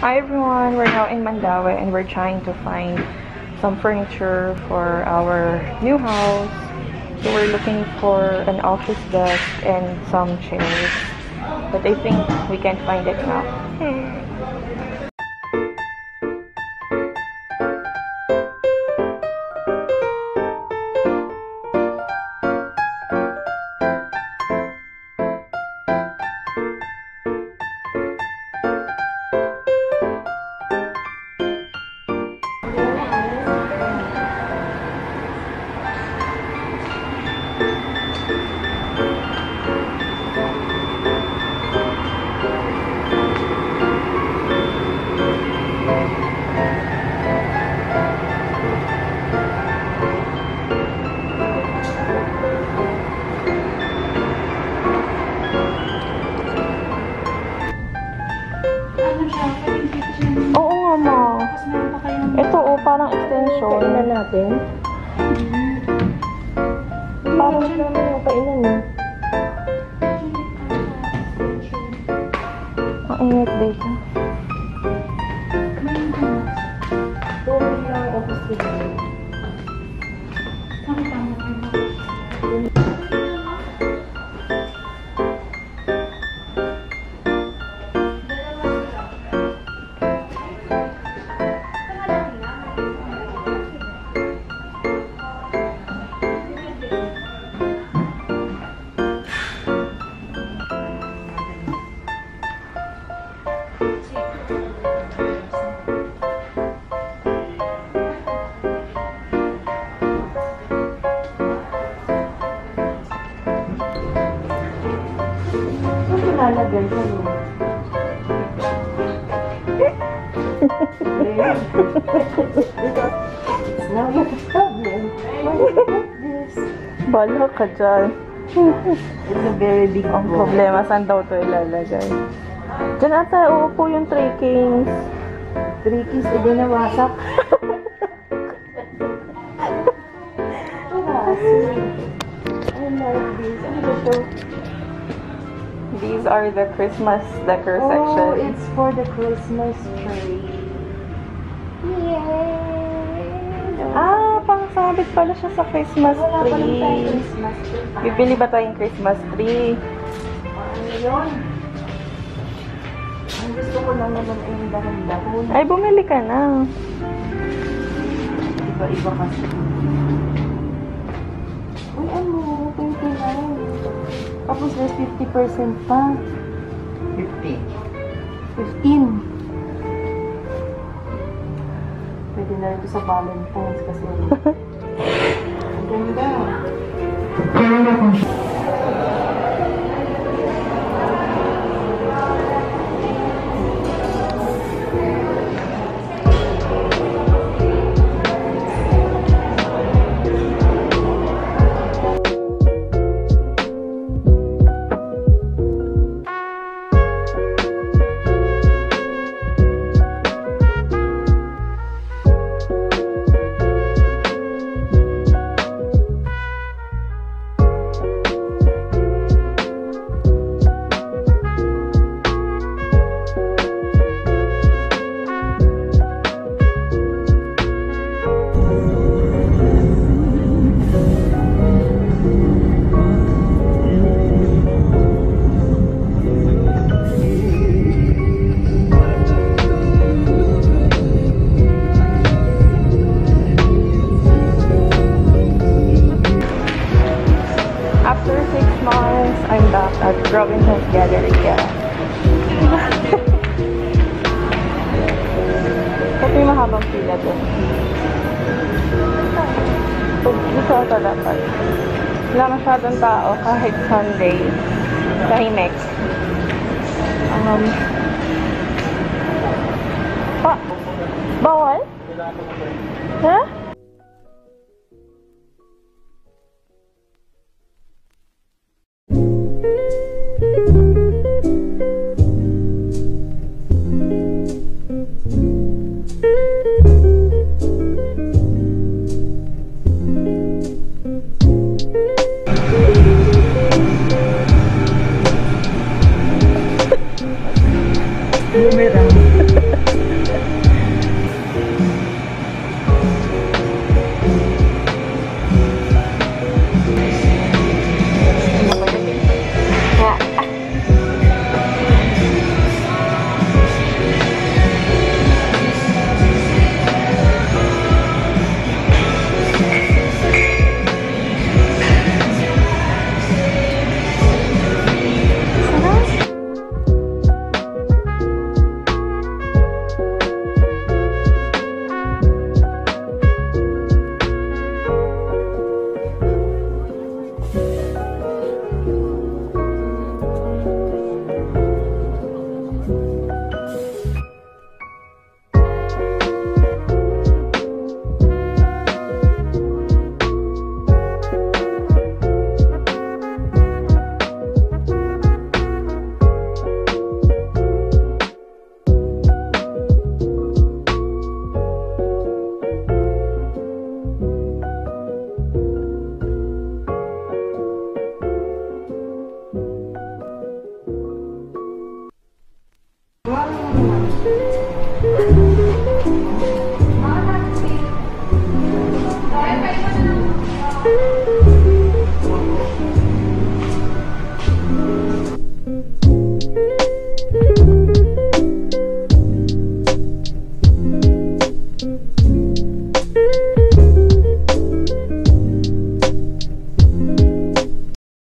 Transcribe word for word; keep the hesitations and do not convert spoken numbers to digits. Hi everyone, we're now in Mandaue and we're trying to find some furniture for our new house. So we're looking for an office desk and some chairs, but I think we can't find it now. Hmm. Parang extension. Kainan natin. Mm-hmm. Parang siya naman yung kainan mo. Ang ingat dito. Now you have a problem. Why do you like this? Bala ka dyan. It's a very big problem. Ang problema, saan daw ito ilalagay? Dyan ata, uupo yung three kings. Three kings, hindi na wasak. I like this. Ano ba ito? These are the Christmas decor oh, section. Oh, it's for the Christmas tree. Yay! Ah, pangsabit pala siya sa Christmas wala tree. Wala Christmas tree. Bibili ba tayong Christmas tree? Ano yun? Ang gusto ko lang naman ay yung dahon-dahon. Ay, bumili ka na. Iba-iba kasi. Uy, ano? twenty-nine. Tapos there's fifty percent pa. fifteen. fifteen. Pwede na rin ito sa Valentine's kasi. Ang ganda. I'm back at Robin Hood Gallery. Kasi mahabang pila doon. Gusto ko dapat. Wala masyadong tao kahit Sunday. Tahimik. Um, pa, bawal? Ha? Huh? Thank you.